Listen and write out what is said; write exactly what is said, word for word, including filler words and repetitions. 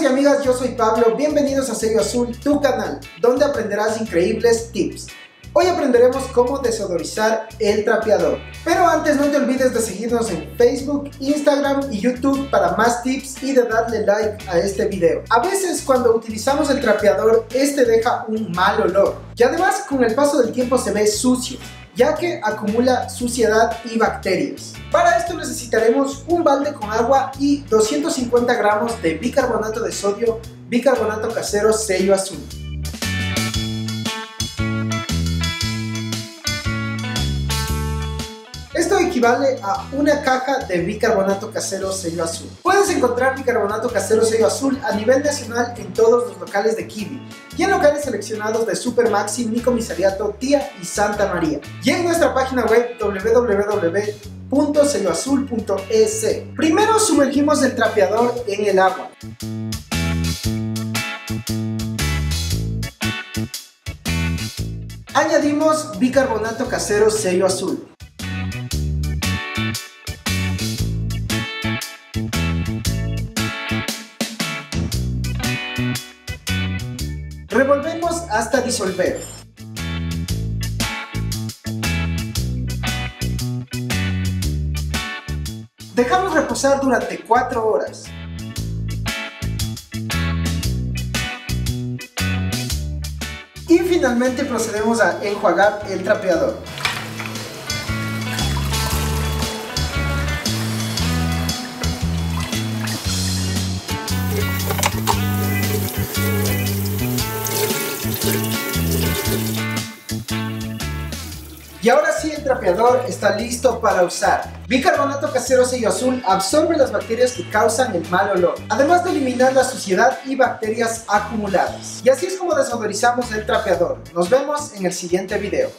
amigos y amigas, yo soy Pablo, bienvenidos a Sello Azul, tu canal, donde aprenderás increíbles tips. Hoy aprenderemos cómo desodorizar el trapeador. Pero antes no te olvides de seguirnos en Facebook, Instagram y YouTube para más tips y de darle like a este video. A veces cuando utilizamos el trapeador, este deja un mal olor y además con el paso del tiempo se ve sucio, ya que acumula suciedad y bacterias. Para esto necesitaremos un balde con agua y doscientos cincuenta gramos de bicarbonato de sodio, bicarbonato casero sello azul. Esto equivale a una caja de bicarbonato casero sello azul. Puedes encontrar bicarbonato casero sello azul a nivel nacional en todos los locales de Kiwi y en locales seleccionados de Supermaxi, Mi Comisariato, Tía y Santa María. Y en nuestra página web w w w punto sello azul punto e s. Primero sumergimos el trapeador en el agua. Añadimos bicarbonato casero sello azul. Revolvemos hasta disolver. Dejamos reposar durante cuatro horas. Y finalmente procedemos a enjuagar el trapeador. Y ahora sí, el trapeador está listo para usar. Bicarbonato casero sello azul absorbe las bacterias que causan el mal olor, además de eliminar la suciedad y bacterias acumuladas. Y así es como desodorizamos el trapeador. Nos vemos en el siguiente video.